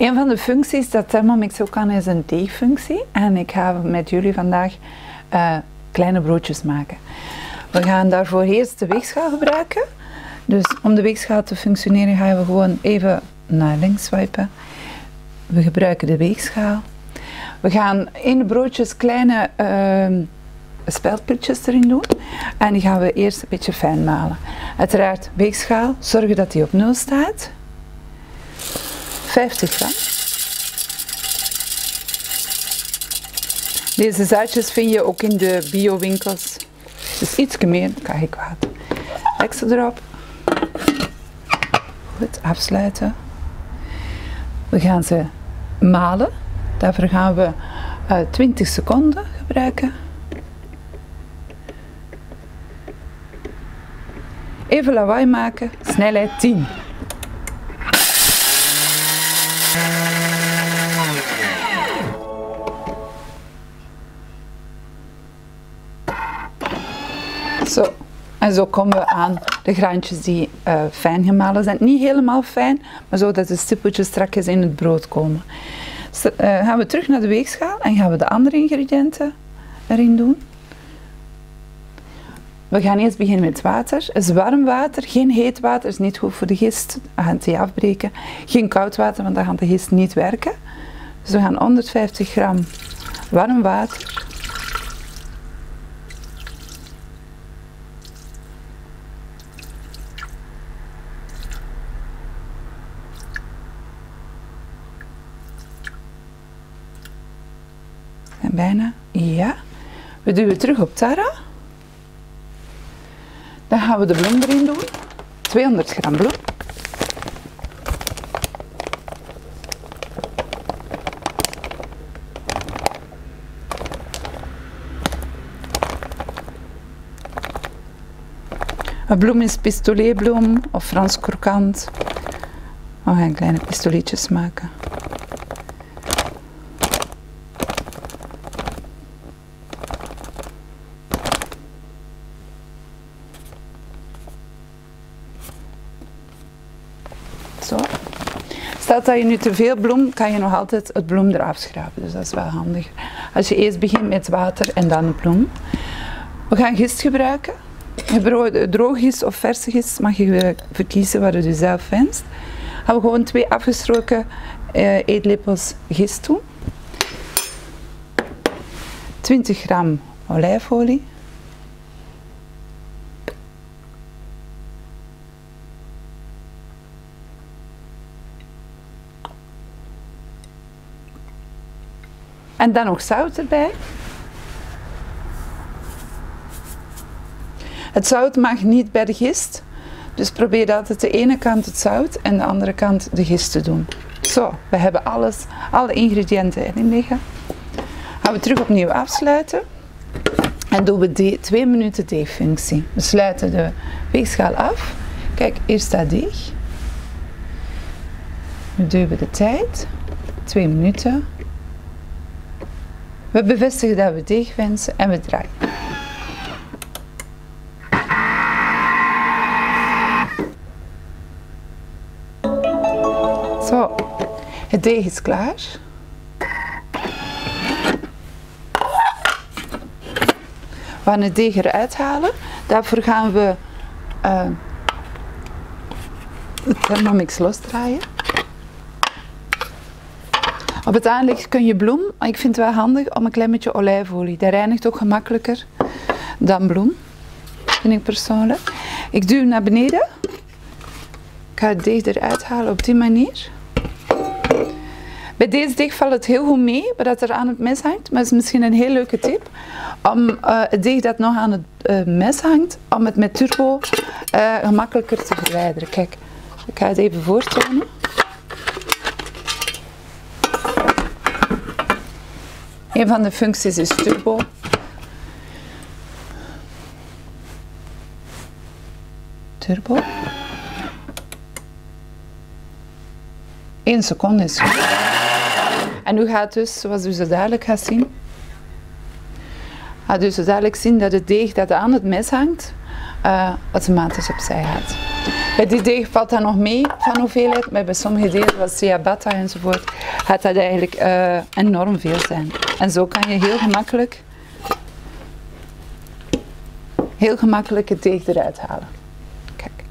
Een van de functies dat Thermomix ook kan is een deegfunctie. En ik ga met jullie vandaag kleine broodjes maken. We gaan daarvoor eerst de weegschaal gebruiken. Dus om de weegschaal te functioneren gaan we gewoon even naar links swipen. We gebruiken de weegschaal. We gaan in de broodjes kleine speldpuntjes erin doen. En die gaan we eerst een beetje fijn malen. Uiteraard weegschaal, zorgen dat die op 0 staat. 50 gram. Deze zaadjes vind je ook in de bio-winkels. Dus iets meer, kan geen kwaad. Extra erop. Goed, afsluiten. We gaan ze malen. Daarvoor gaan we 20 seconden gebruiken. Even lawaai maken, snelheid 10. Zo, en zo komen we aan de graantjes die fijn gemalen zijn. Niet helemaal fijn, maar zodat de stippeltjes strakjes in het brood komen. Dus, gaan we terug naar de weegschaal en gaan we de andere ingrediënten erin doen. We gaan eerst beginnen met water. Het is warm water, geen heet water, is niet goed voor de gist, dan gaat die afbreken. Geen koud water, want dan gaat de gist niet werken. Dus we gaan 150 gram warm water. En bijna, ja. We duwen terug op Tara. Dan gaan we de bloem erin doen, 200 gram bloem. Een bloem is pistoletbloem of Frans krokant. We gaan kleine pistoletjes maken. Zo. Stel dat je nu te veel bloem, kan je nog altijd het bloem eraf schrapen, dus dat is wel handig. Als je eerst begint met water en dan de bloem. We gaan gist gebruiken. Droog gist of verse gist mag je verkiezen wat je zelf wenst. Dan gaan we gewoon 2 afgestroken eetlepels gist toe. 20 gram olijfolie. En dan nog zout erbij. Het zout mag niet bij de gist. Dus probeer altijd de ene kant het zout en de andere kant de gist te doen. Zo, we hebben alles, alle ingrediënten erin liggen. Gaan we terug opnieuw afsluiten. En doen we 2 minuten deegfunctie. We sluiten de weegschaal af. Kijk, hier staat deeg. Nu duwen we de tijd. 2 minuten. We bevestigen dat we deeg wensen en we draaien. Zo, het deeg is klaar. We gaan het deeg eruit halen. Daarvoor gaan we de Thermomix losdraaien. Op het aanleg kun je bloem, ik vind het wel handig om een klein beetje olijfolie. Dat reinigt ook gemakkelijker dan bloem, vind ik persoonlijk. Ik duw naar beneden. Ik ga het deeg eruit halen op die manier. Bij deze deeg valt het heel goed mee, wat er aan het mes hangt. Maar het is misschien een heel leuke tip om het deeg dat nog aan het mes hangt, om het met turbo gemakkelijker te verwijderen. Kijk, ik ga het even voortonen. Een van de functies is turbo. Turbo. 1 seconde is goed. En nu gaat dus, zoals u zo dadelijk gaat zien, gaat u zo dadelijk zien dat het deeg dat aan het mes hangt, automatisch opzij gaat. Bij die deeg valt dat nog mee van hoeveelheid, maar bij sommige delen, zoals ciabatta enzovoort, gaat dat eigenlijk enorm veel zijn. En zo kan je heel gemakkelijk het deeg eruit halen. Kijk.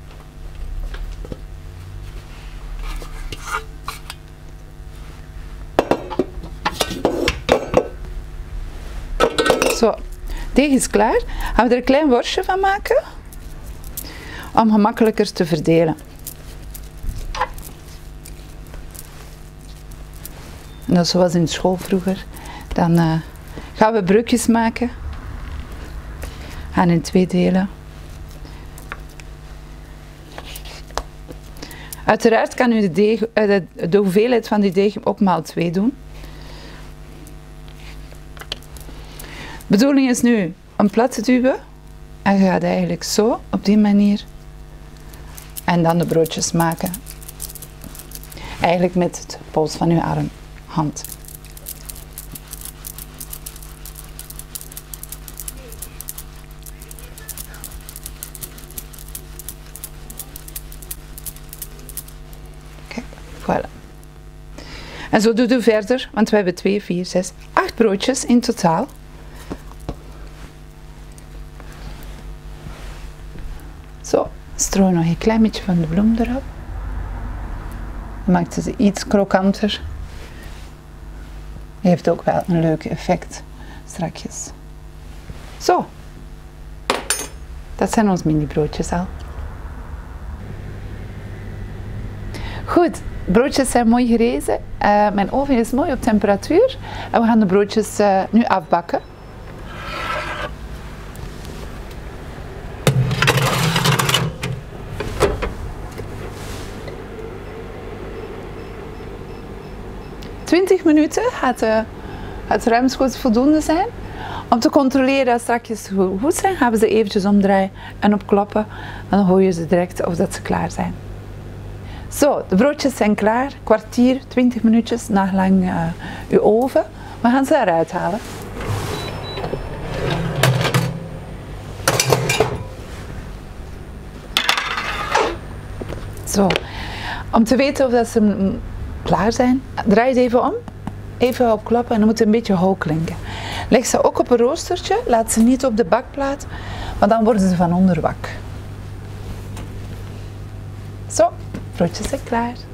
Zo, deeg is klaar. Gaan we er een klein worstje van maken? Om gemakkelijker te verdelen. En dat was in school vroeger. Dan gaan we breukjes maken. Gaan in twee delen. Uiteraard kan u de hoeveelheid van die deeg ook maal 2 doen. De bedoeling is nu om plat te duwen. En je gaat eigenlijk zo, op die manier. En dan de broodjes maken. Eigenlijk met het pols van uw hand. Kijk, voilà. En zo doet u verder, want we hebben 2, 4, 6, 8 broodjes in totaal. Zo, strooi nog een klein beetje van de bloem erop. Dan maakt het iets krokanter. Heeft ook wel een leuk effect strakjes. Zo. Dat zijn onze mini broodjes al. Goed, broodjes zijn mooi gerezen. Mijn oven is mooi op temperatuur. En we gaan de broodjes nu afbakken. Minuten gaat ruimschoots voldoende zijn. Om te controleren dat ze strakjes goed zijn, gaan we ze eventjes omdraaien en opklappen. Dan hoor je ze direct of dat ze klaar zijn. Zo, de broodjes zijn klaar. Kwartier, 20 minuutjes, naar lang uw oven. We gaan ze eruit halen. Zo, om te weten of dat ze klaar zijn, draai ze even om. Even opklappen en dan moet het een beetje hoog klinken. Leg ze ook op een roostertje, laat ze niet op de bakplaat, want dan worden ze van onder wak. Zo, broodjes zijn klaar.